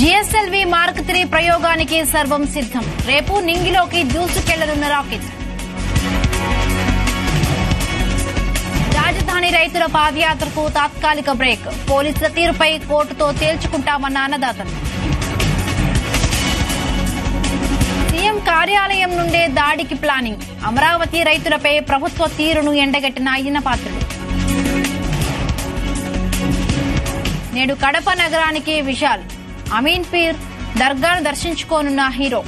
GSLV मार्क-3 ప్రయోగానికి సర్వం సిద్ధం రేపు నింగిలోకి దూసుకెళ్లనున్న రాకెట్ రాజధాని రైతుల పాదయాత్రకు తాత్కాలిక బ్రేక్ పోలీసుల తీరుపై కోర్టుతో తేల్చుకుంటామన్న అన్నదాతలు సీఎం కార్యాలయం నుండే దాడికి ప్లానింగ్ అమరావతి రైతులపై ప్రభుత్వ తీరును ఎండగట్టిన అయ్యన్న పాత్రుడు నేడు కడప నగరానికి విశాల్ అమీన్ పీర్ దర్గాను దర్శించుకోనున్న హీరో।